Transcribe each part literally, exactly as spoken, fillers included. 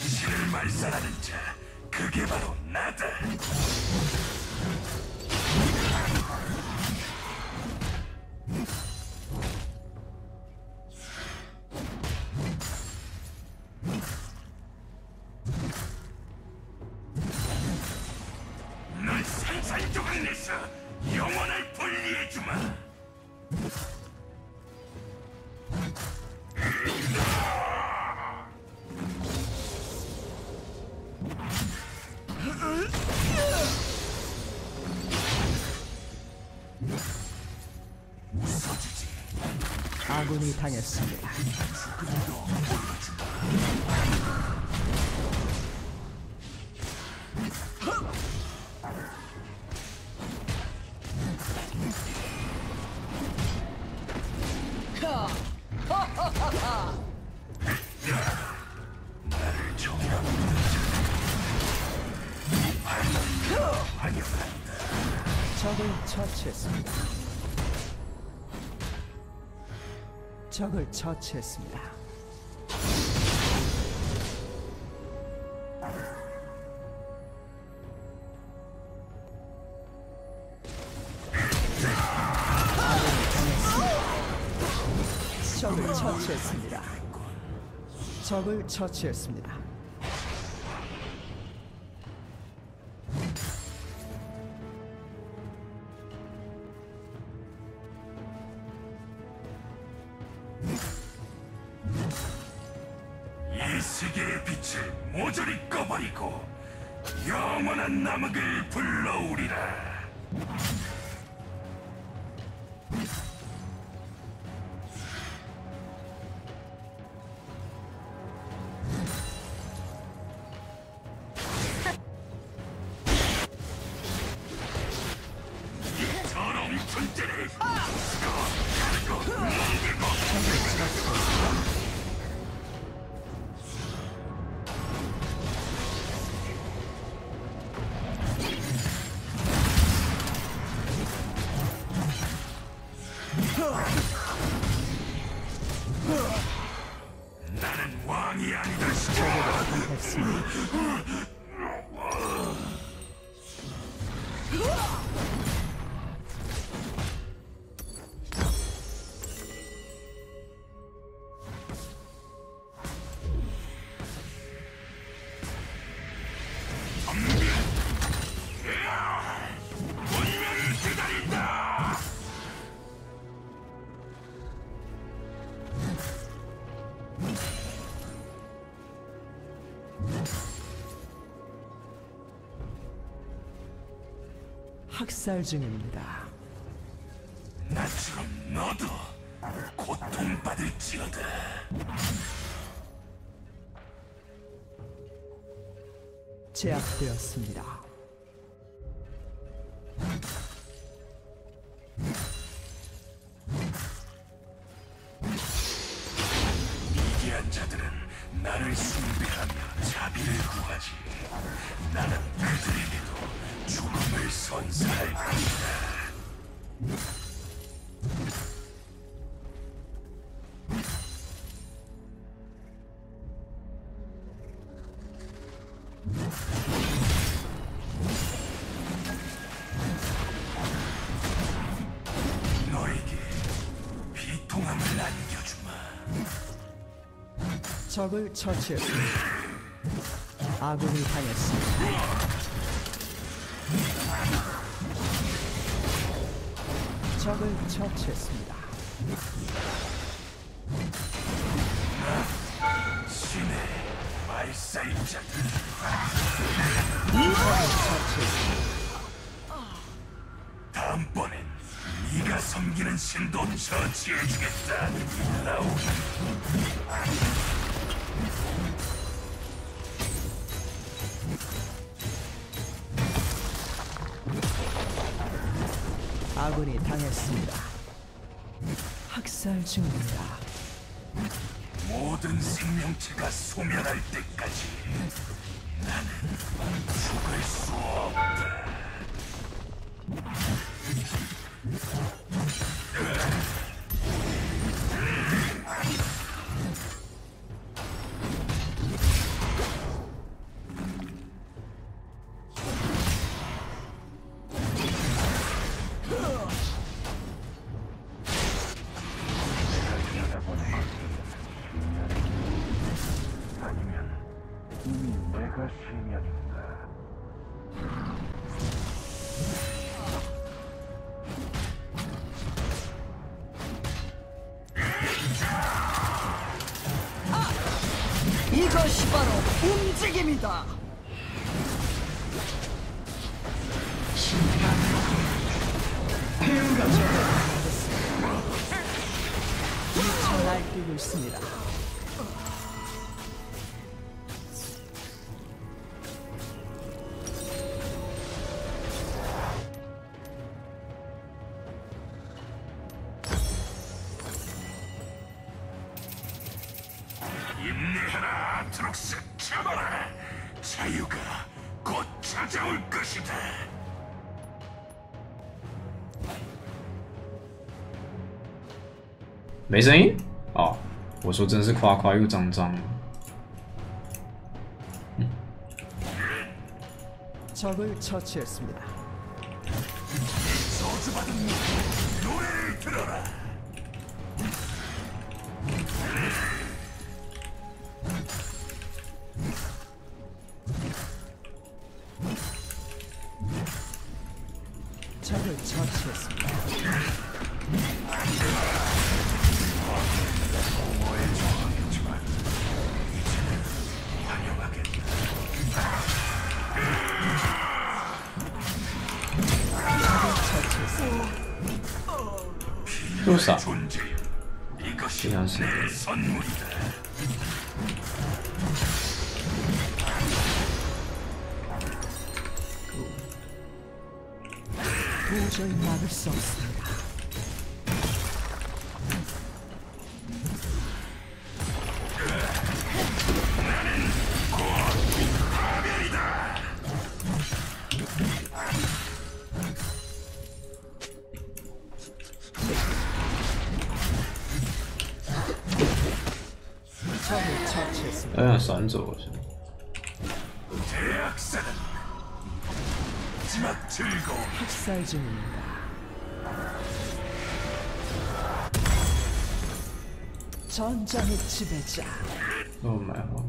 이를 말살하는 자, 그게 바로 나다. 아군이 당했습니다. 적을 처치했습니다. 적을 처치했습니다. 적을 처치했습니다. 적을 처치했습니다. 세계의 빛을 모조리 꺼버리고 영원한 남극을 불러오리라. 이 더러운 존재를 쓰고 가르고 넘기고 학살 중입니다. 나처럼 너도 고통받을지어다. 제압되었습니다. 미개한 자들은 나를 숭배하며 자비를 구하지. 나는 그들에게도 죽음을 선사할 것이다. 너에게 비통함을 안겨주마. 적을 처치했습니다. 아군이 당했습니다. 적을 처치했습니다. 신의 말살자. 적을 처치했습니다. 다음번엔 네가 섬기는 신도 처치해주겠다. 라오기. 아군이 당했습니다. 학살 중입니다. 모든 생명체가 소멸할 때까지 나는 죽을 수 없다. 힘이다. 배우가 미쳐 날뛰고 있습니다. 인내하라, 아트록스. 참아라, 자유가 곧 찾아올 것이다.没声音？哦，我说真是夸夸又张张。嗯。적을 처치했습니다。저주받은 노래를 들어라. 적을 처치했습니다. 또 싸. 이것이 내 선물이다. 도저히 막을 수 없습니다. 나는 곧 파멸이다. 적을 처치했습니다. 아, 산조. 대학살. 학살 중입니다. 전장의 지배자。Oh my god！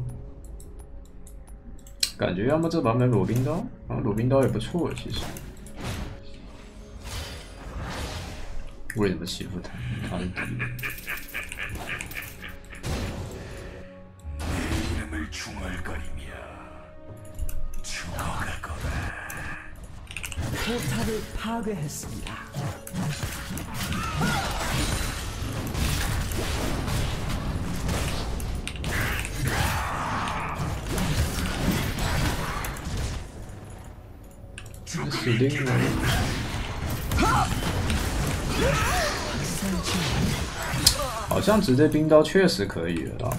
感觉要么这版本裸冰刀，啊，裸冰刀也不错，其实。为什么欺负他？他是敌人。포탑을 파괴했습니다.好像直接冰刀确实可以了啦，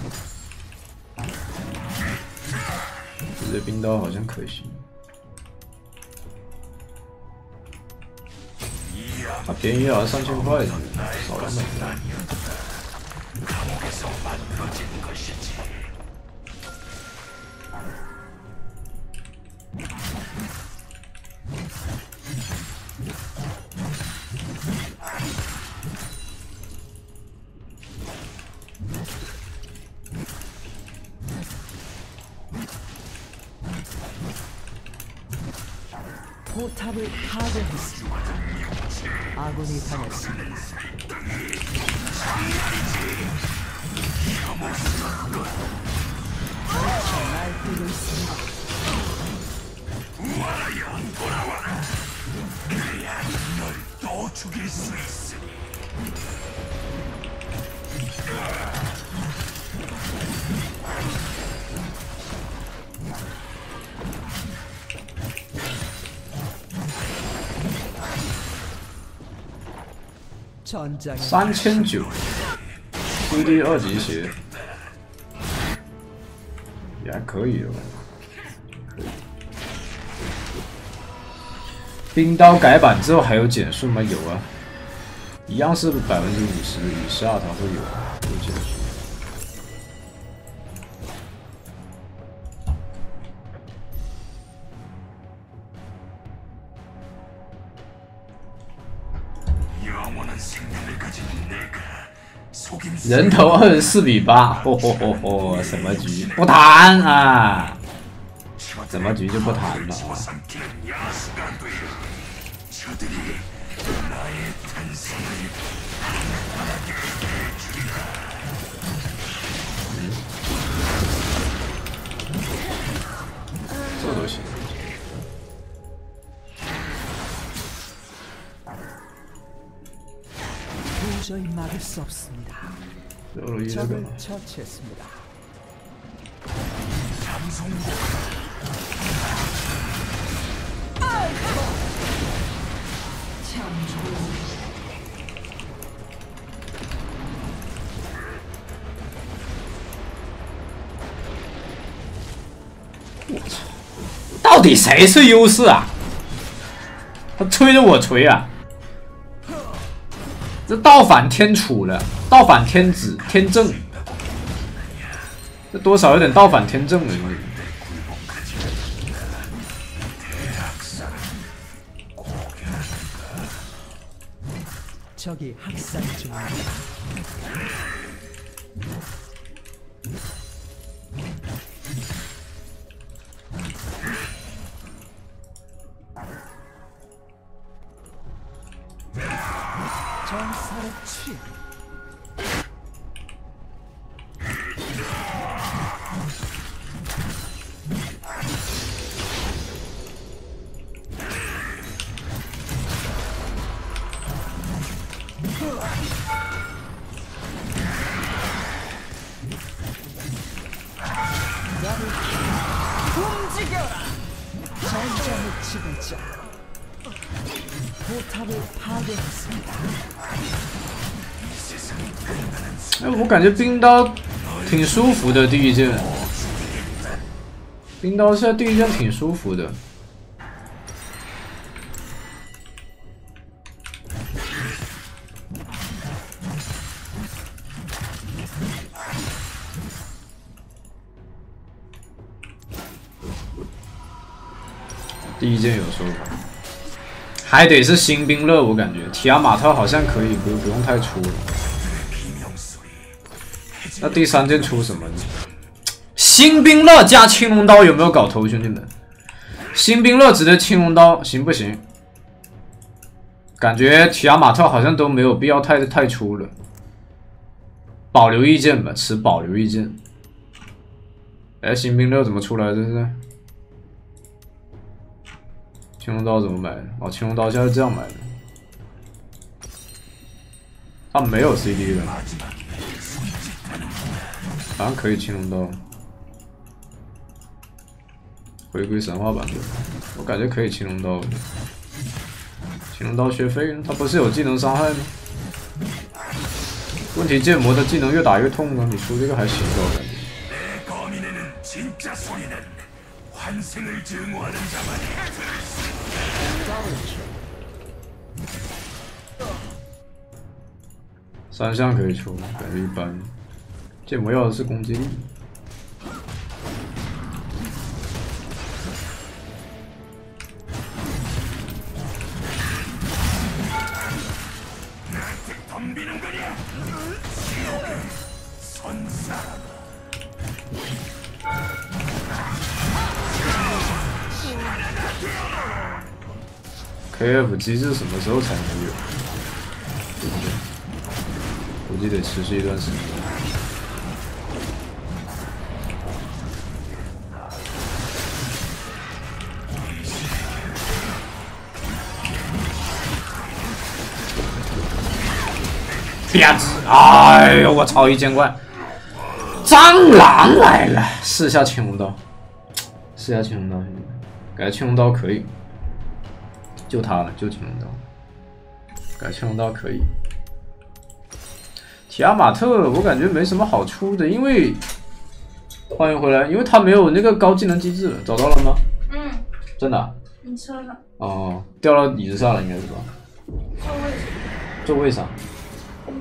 直接冰刀好像可行。啊，便宜啊，三千块，少了买。포탑을파괴했습니다아군이당했습니다날뛰고있습니다三千九 ，C D 二级鞋也还可以哦。冰刀改版之后还有减速吗？有啊，一样是百分之五十以下才会有有减速。人头二十四比八，嚯嚯嚯嚯！什么局不谈啊？什么局就不谈了。嗯做都行。여러 이유가 많아.到底谁是优势啊？他吹着我锤啊！这倒反天楚了，倒反天子天正，这多少有点倒反天正了。哎，我感觉冰刀挺舒服的，第一件。冰刀现在第一件挺舒服的。 第一件有收吧，还得是新兵乐，我感觉提亚马特好像可以，不不用太出了。那第三件出什么呢？新兵乐加青龙刀有没有搞头，兄弟们？新兵乐直接青龙刀行不行？感觉提亚马特好像都没有必要太太出了，保留意见吧，持保留意见。哎，新兵乐怎么出来的？这是？ 青龙刀怎么买的？哦，青龙刀现在是这样买的，他没有 C D 的，好像可以青龙刀，回归神话版的，我感觉可以青龙刀，青龙刀学费，他不是有技能伤害吗？问题剑魔的技能越打越痛啊，你出这个还行吧，我感觉。 환생을 증오하는 자만三项可以出，感觉一般。剑魔要的是攻击力。K F 机制什么时候才能有？对不对？估计得持续一段时间。别子，哎呦，我操！一千块，蟑螂来了！试一下青龙刀，试一下青龙刀，兄弟们，感觉青龙刀可以。 就他了，就青龙刀，改青龙刀可以。提亚马特我感觉没什么好出的，因为欢迎回来，因为他没有那个高技能机制了，找到了吗？嗯，真的、啊。你说了。哦，掉到椅子上了，应该是吧？座位。座位上。应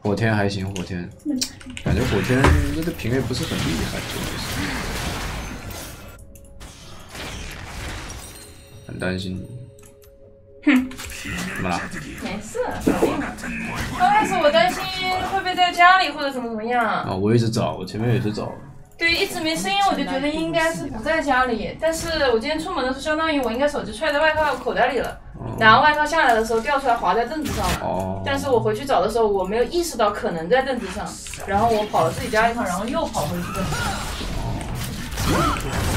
火天还行，火天，感觉火天这个品味不是很厉害，很担心。哼，怎么了？没事，刚开始我担心会不会在家里或者怎么怎么样。啊、哦，我一直找，我前面也是找。对，一直没声音，我就觉得应该是不在家里。但是我今天出门的时候，相当于我应该手机揣在外套口袋里了，哦、然后外套下来的时候掉出来，滑在凳子上了。哦。但是我回去找的时候，我没有意识到可能在凳子上，然后我跑了自己家一趟，然后又跑回去凳子上。哦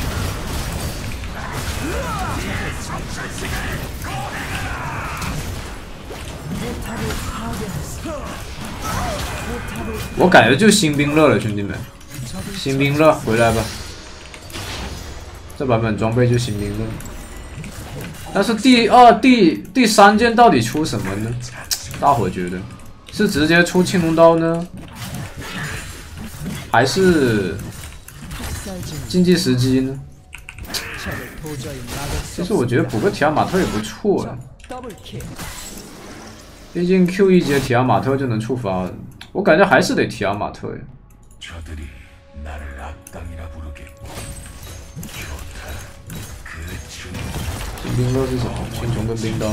我感觉就新兵乐了，兄弟们，新兵乐回来吧！这版本装备就新兵乐。但是第二、第第三件到底出什么呢？大伙觉得是直接出青龙刀呢，还是竞技时机呢？ 其实我觉得补个提亚马特也不错了，毕竟 Q 一阶提亚马特就能触发，我感觉还是得提亚马特。新兵乐是什么？青铜跟冰刀。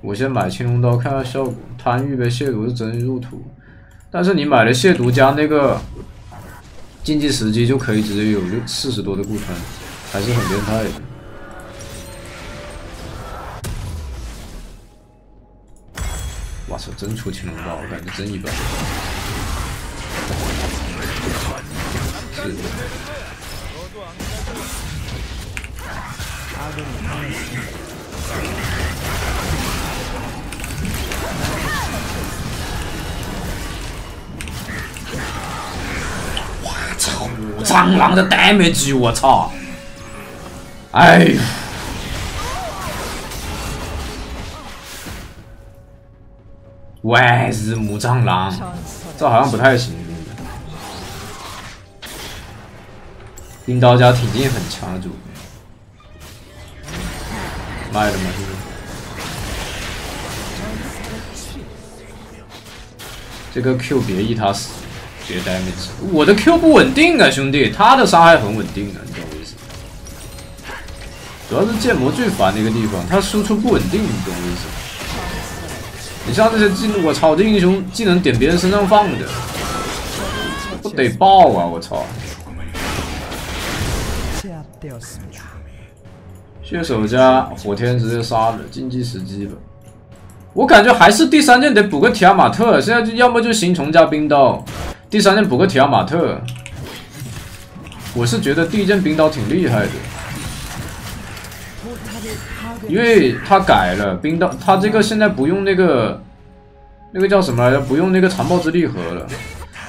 我先买青龙刀看看效果。贪欲被亵渎是真入土，但是你买了亵渎加那个竞技时机就可以直接有六四十多的固团，还是很变态的。哇塞，真出青龙刀，我感觉真一般。是的。 我操！蟑螂的 damage， 我操！哎呦！喂，日母蟑螂，这好像不太行。冰刀加挺进很强的主，卖了吗？ 这个 Q 别一他死，别 damage。我的 Q 不稳定啊，兄弟，他的伤害很稳定啊，你懂我意思吗？主要是建模最烦的一个地方，他输出不稳定，你懂我意思吗？你像这些技，我操，这英雄技能点别人身上放的，不得爆啊！我操！血手加火天直接杀了，竞技时机吧。 我感觉还是第三件得补个提亚马特，现在就要么就形虫加冰刀，第三件补个提亚马特。我是觉得第一件冰刀挺厉害的，因为他改了冰刀，他这个现在不用那个那个叫什么来着，不用那个残暴之力盒了，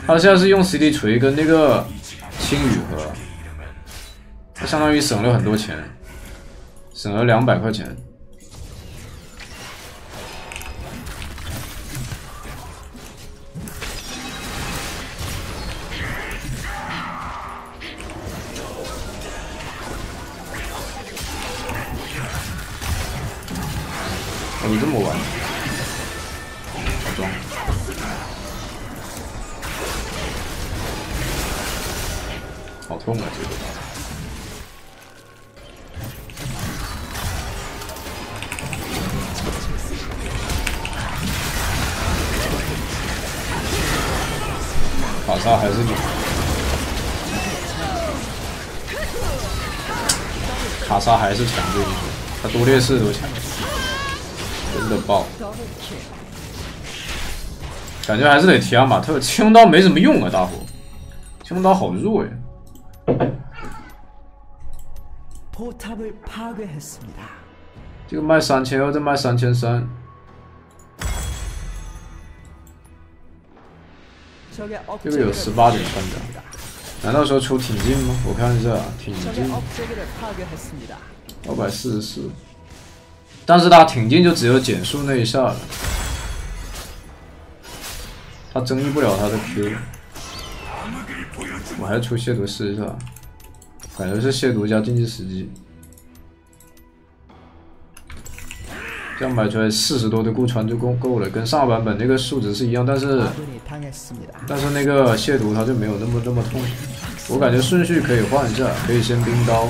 他现在是用 C D 锤跟那个青雨盒，他相当于省了很多钱，省了两百块钱。 你这么玩，好装！好痛啊！这个法萨还是你，卡莎还是强对英雄，他多劣势都强。 真的爆，感觉还是得提亚马特，青龙刀没什么用啊，大伙，青龙刀好弱呀。这个卖三千二，这卖三千三。这个有十八点三的，难道说出挺进吗？我看一下，挺进，二百四十四。 但是他挺进就只有减速那一下了，他争议不了他的 Q。我还是出亵渎试一下，感觉是亵渎加竞技时机。两百锤四十多的固传就够够了，跟上个版本那个数值是一样，但是但是那个亵渎它就没有那么那么痛。我感觉顺序可以换一下，可以先冰刀，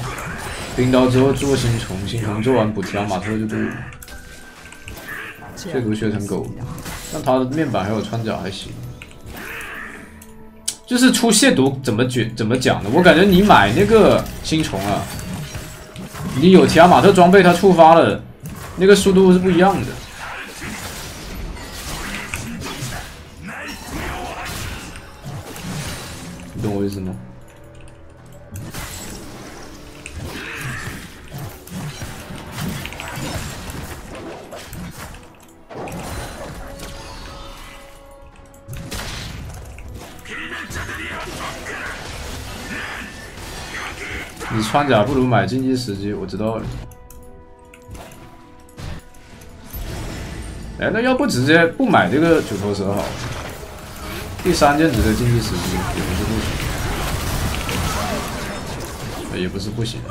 冰刀之后做星虫，星虫做完补条马特就对了。亵渎血藤狗，但他的面板还有穿甲还行。 就是出亵渎怎么卷怎么讲的？我感觉你买那个星虫啊，你有提亚马特装备，它触发了，那个速度是不一样的。你懂我意思吗？你穿甲不如买竞技时机，我知道了。哎，那要不直接不买这个九头蛇好？第三件值的竞技时机也不是不行，也不是不行。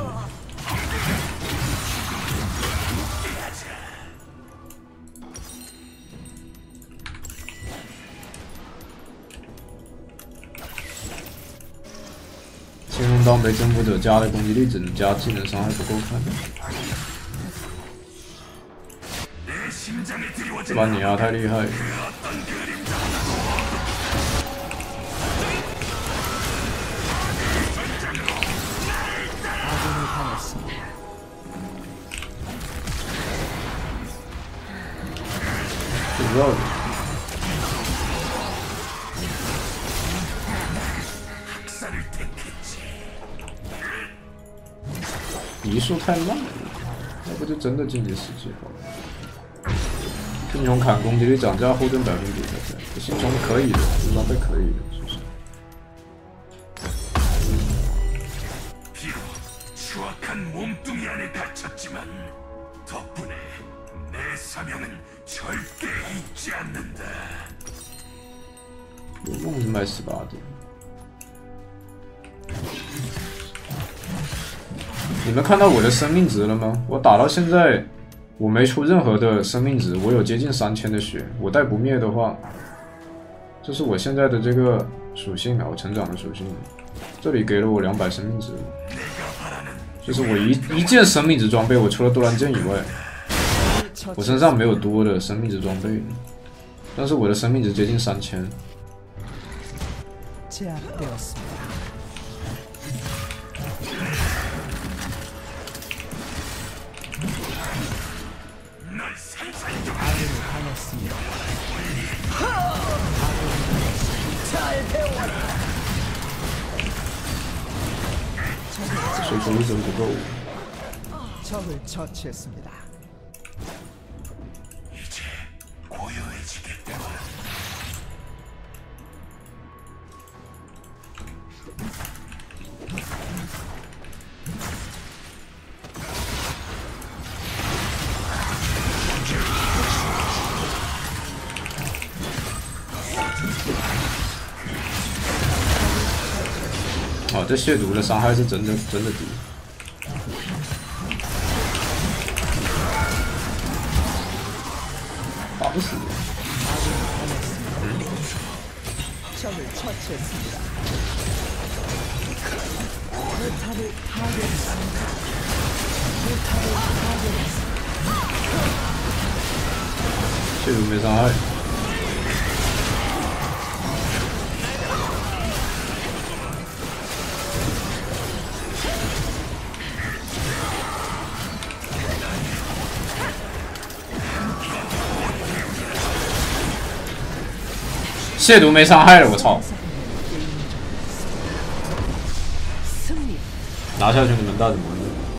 青龙刀被征服者加的攻击力只能加技能伤害不够看。这把碾压太厉害了。不知道。移速太慢了，要不就真的竞技时机好了。星虫砍攻击力涨价后盾百分比的，这星虫可以的，这装备可以的，是不是？有梦是卖十八点。 你们看到我的生命值了吗？我打到现在，我没出任何的生命值，我有接近三千的血。我带不灭的话，这是我现在的这个属性啊，我成长的属性。这里给了我两百生命值，就是我一一件生命值装备，我除了多兰剑以外，我身上没有多的生命值装备，但是我的生命值接近三千。 水球一直不够。哦，这亵渎的伤害是真的真的低。打不死。亵渎没伤害。 亵渎没伤害了，我操！拿下去你们大怎么？